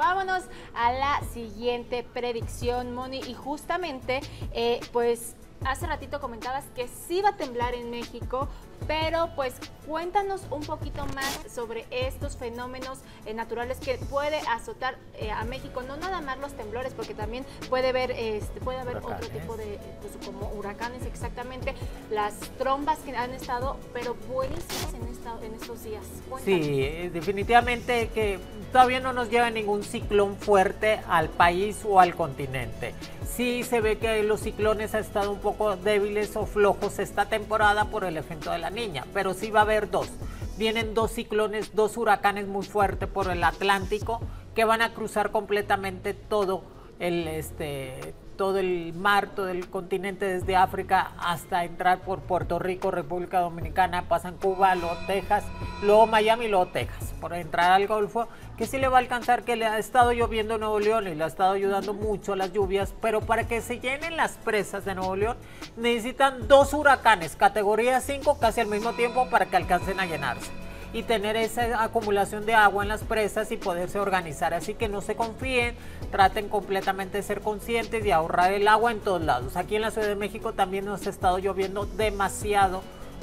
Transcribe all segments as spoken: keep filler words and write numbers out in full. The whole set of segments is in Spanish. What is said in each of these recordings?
vámonos a la siguiente predicción, Mhoni. Y justamente, eh, pues, hace ratito comentabas que sí va a temblar en México, pero pues cuéntanos un poquito más sobre estos fenómenos eh, naturales que puede azotar eh, a México, no nada más los temblores, porque también puede haber, este, puede haber huracanes. Otro tipo de, pues, como huracanes, exactamente, las trombas que han estado, pero buenísimas en, esta, en estos días. Cuéntanos. Sí, definitivamente que todavía no nos lleva ningún ciclón fuerte al país o al continente. Sí se ve que los ciclones han estado un poco débiles o flojos esta temporada por el efecto de la niña, pero sí va a haber dos. Vienen dos ciclones, dos huracanes muy fuertes por el Atlántico que van a cruzar completamente todo el, este, todo el mar, todo el continente, desde África hasta entrar por Puerto Rico, República Dominicana, pasan Cuba, luego Texas, luego Miami, luego Texas, por entrar al Golfo, que sí le va a alcanzar, que le ha estado lloviendo Nuevo León y le ha estado ayudando mucho las lluvias, pero para que se llenen las presas de Nuevo León necesitan dos huracanes, categoría cinco, casi al mismo tiempo para que alcancen a llenarse y tener esa acumulación de agua en las presas y poderse organizar. Así que no se confíen, traten completamente de ser conscientes y ahorrar el agua en todos lados. Aquí en la Ciudad de México también nos ha estado lloviendo demasiado,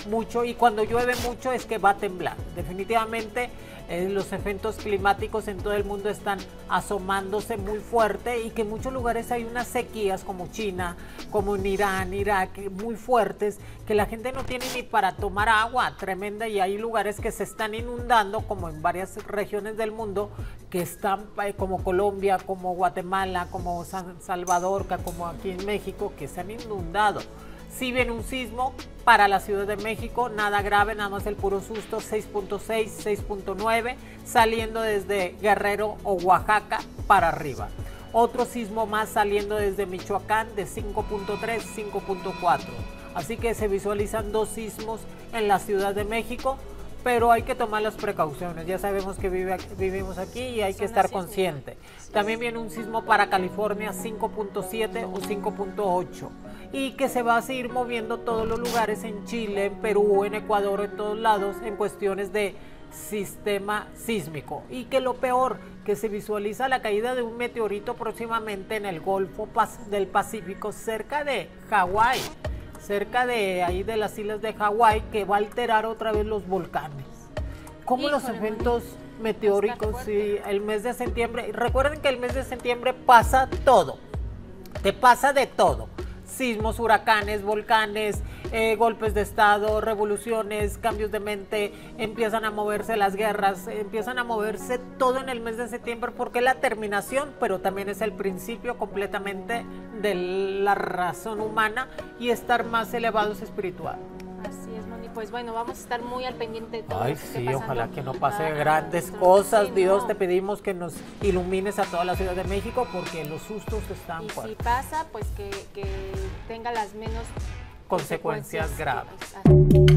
mucho, y cuando llueve mucho es que va a temblar. Definitivamente eh, los eventos climáticos en todo el mundo están asomándose muy fuerte, y que en muchos lugares hay unas sequías como China, como en Irán, Irak, muy fuertes, que la gente no tiene ni para tomar agua, tremenda, y hay lugares que se están inundando, como en varias regiones del mundo, que están eh, como Colombia, como Guatemala, como San Salvador, como aquí en México, que se han inundado. Sí viene un sismo para la Ciudad de México, nada grave, nada más el puro susto, seis punto seis, seis punto nueve, saliendo desde Guerrero o Oaxaca para arriba. Otro sismo más saliendo desde Michoacán de cinco punto tres, cinco punto cuatro. Así que se visualizan dos sismos en la Ciudad de México, pero hay que tomar las precauciones. Ya sabemos que vive, vivimos aquí y hay que estar consciente. También viene un sismo para California cinco punto siete o cinco punto ocho. Y que se va a seguir moviendo todos los lugares, en Chile, en Perú, en Ecuador, en todos lados, en cuestiones de sistema sísmico. Y que lo peor, que se visualiza la caída de un meteorito próximamente en el Golfo del Pacífico, cerca de Hawái, cerca de ahí de las islas de Hawái, que va a alterar otra vez los volcanes. Como los eventos meteóricos, y el mes de septiembre, recuerden que el mes de septiembre pasa todo, te pasa de todo. Sismos, huracanes, volcanes, eh, golpes de estado, revoluciones, cambios de mente, empiezan a moverse las guerras, empiezan a moverse todo en el mes de septiembre, porque es la terminación, pero también es el principio completamente de la razón humana y estar más elevados espiritual. Así es, Mhoni. Pues bueno, vamos a estar muy al pendiente de todo. Ay, sí, ojalá que no pase grandes cosas. Dios, te pedimos que nos ilumines a toda la Ciudad de México, porque los sustos están fuertes. Y si pasa, pues que, que tenga las menos consecuencias graves.